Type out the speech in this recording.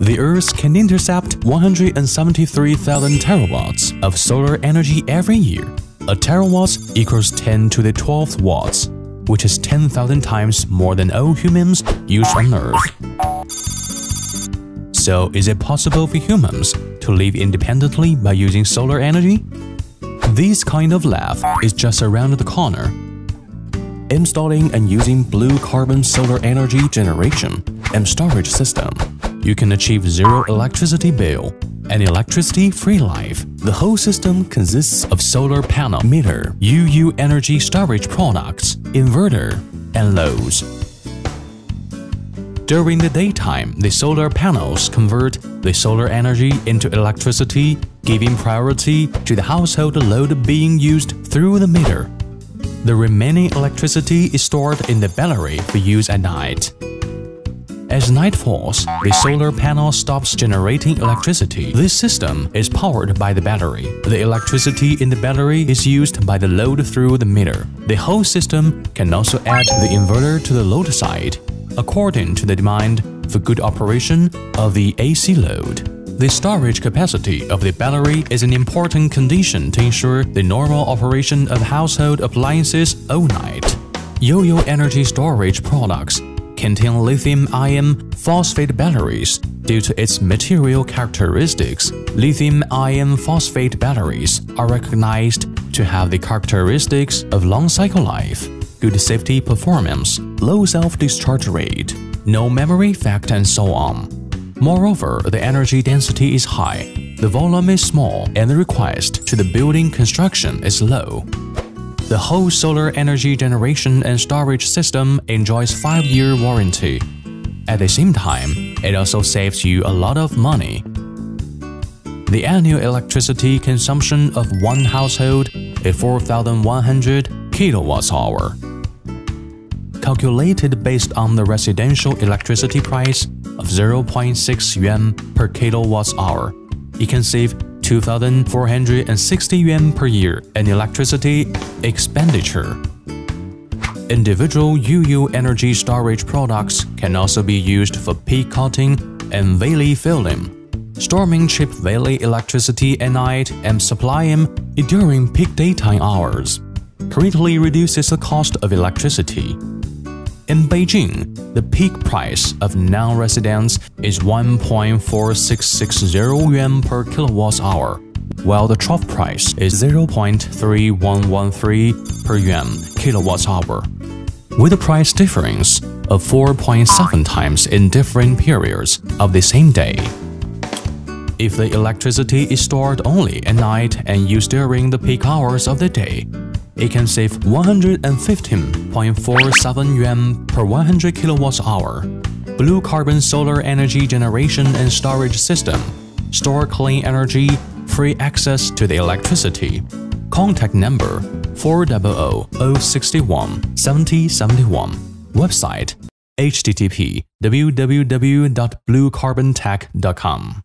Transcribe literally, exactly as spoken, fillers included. the Earth can intercept one hundred seventy-three thousand terawatts of solar energy every year. A terawatt equals ten to the twelfth watts, which is ten thousand times more than all humans use on Earth. So, is it possible for humans to live independently by using solar energy? This kind of life is just around the corner. Installing and using Blue Carbon solar energy generation and storage system, you can achieve zero electricity bill and electricity-free life. The whole system consists of solar panel, meter, U U energy storage products, inverter, and loads. During the daytime, the solar panels convert the solar energy into electricity, giving priority to the household load being used through the meter. The remaining electricity is stored in the battery for use at night. As night falls, the solar panel stops generating electricity. This system is powered by the battery. The electricity in the battery is used by the load through the meter. The whole system can also add the inverter to the load side, according to the demand for good operation of the A C load. The storage capacity of the battery is an important condition to ensure the normal operation of household appliances all night. YoYo Energy Storage Products contain lithium-ion phosphate batteries due to its material characteristics. Lithium-ion phosphate batteries are recognized to have the characteristics of long cycle life, good safety performance, low self-discharge rate, no memory effect, and so on. Moreover, the energy density is high, the volume is small, and the request to the building construction is low. The whole solar energy generation and storage system enjoys five year warranty. At the same time, it also saves you a lot of money. The annual electricity consumption of one household is four thousand one hundred kWh, calculated based on the residential electricity price of zero point six yuan per kilowatt-hour. You can save two thousand four hundred sixty yuan per year in electricity expenditure. Individual U U energy storage products can also be used for peak cutting and valley filling, storming cheap valley electricity at night and supplying it during peak daytime hours. Greatly reduces the cost of electricity. In Beijing, the peak price of non-residents is one point four six six zero yuan per kilowatt-hour, while the trough price is zero point three one one three per yuan kilowatt-hour, with a price difference of four point seven times in different periods of the same day. If the electricity is stored only at night and used during the peak hours of the day, it can save one hundred fifteen point four seven yuan per one hundred kWh. Blue Carbon solar energy generation and storage system store clean energy, free access to the electricity. Contact number four double zero zero six one seven zero seven one. Website: H T T P w w w dot blue carbon tech dot com.